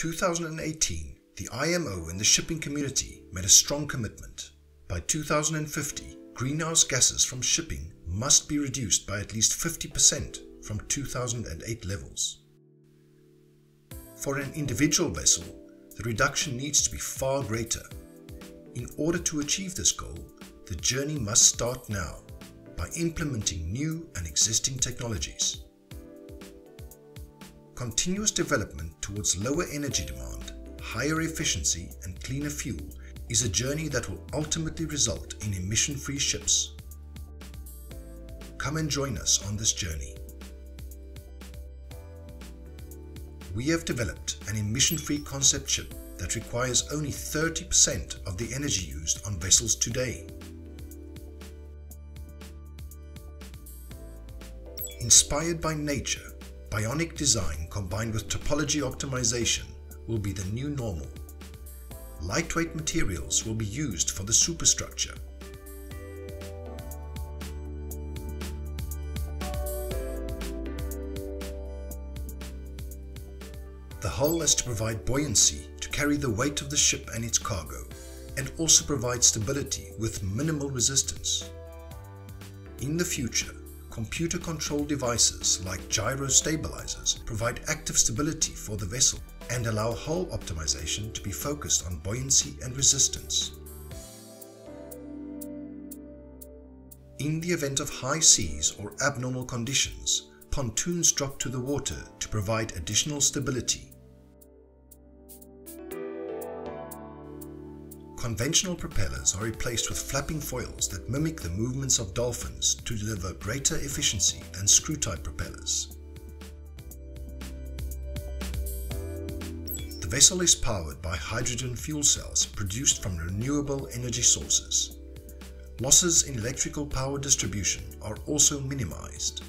2018, the IMO and the shipping community made a strong commitment. By 2050, greenhouse gases from shipping must be reduced by at least 50% from 2008 levels. For an individual vessel, the reduction needs to be far greater. In order to achieve this goal, the journey must start now by implementing new and existing technologies. Continuous development towards lower energy demand, higher efficiency and cleaner fuel is a journey that will ultimately result in emission-free ships. Come and join us on this journey. We have developed an emission-free concept ship that requires only 30% of the energy used on vessels today. Inspired by nature, bionic design combined with topology optimization will be the new normal. Lightweight materials will be used for the superstructure. The hull has to provide buoyancy to carry the weight of the ship and its cargo, and also provide stability with minimal resistance. In the future, computer-controlled devices like gyro stabilizers provide active stability for the vessel and allow hull optimization to be focused on buoyancy and resistance. In the event of high seas or abnormal conditions, pontoons drop to the water to provide additional stability. Conventional propellers are replaced with flapping foils that mimic the movements of dolphins to deliver greater efficiency than screw-type propellers. The vessel is powered by hydrogen fuel cells produced from renewable energy sources. Losses in electrical power distribution are also minimized.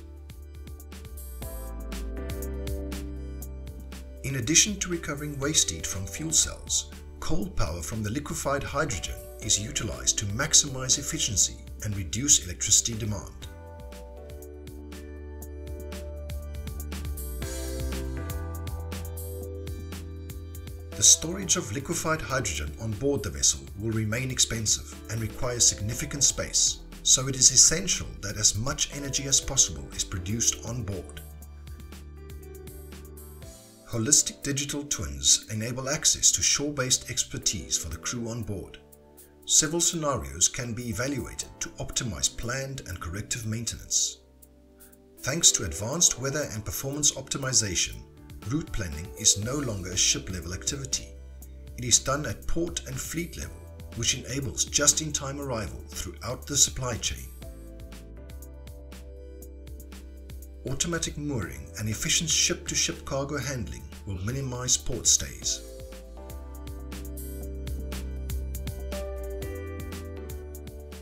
In addition to recovering waste heat from fuel cells, cold power from the liquefied hydrogen is utilized to maximize efficiency and reduce electricity demand. The storage of liquefied hydrogen on board the vessel will remain expensive and requires significant space, so it is essential that as much energy as possible is produced on board. Holistic digital twins enable access to shore-based expertise for the crew on board. Several scenarios can be evaluated to optimize planned and corrective maintenance. Thanks to advanced weather and performance optimization, route planning is no longer a ship-level activity. It is done at port and fleet level, which enables just-in-time arrival throughout the supply chain. Automatic mooring and efficient ship-to-ship cargo handling will minimize port stays.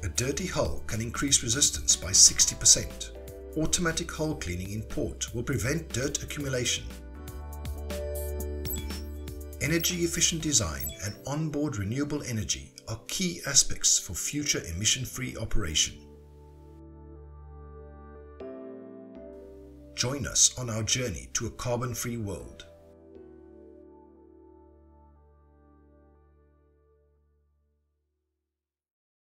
A dirty hull can increase resistance by 60%. Automatic hull cleaning in port will prevent dirt accumulation. Energy-efficient design and onboard renewable energy are key aspects for future emission-free operation. Join us on our journey to a carbon-free world.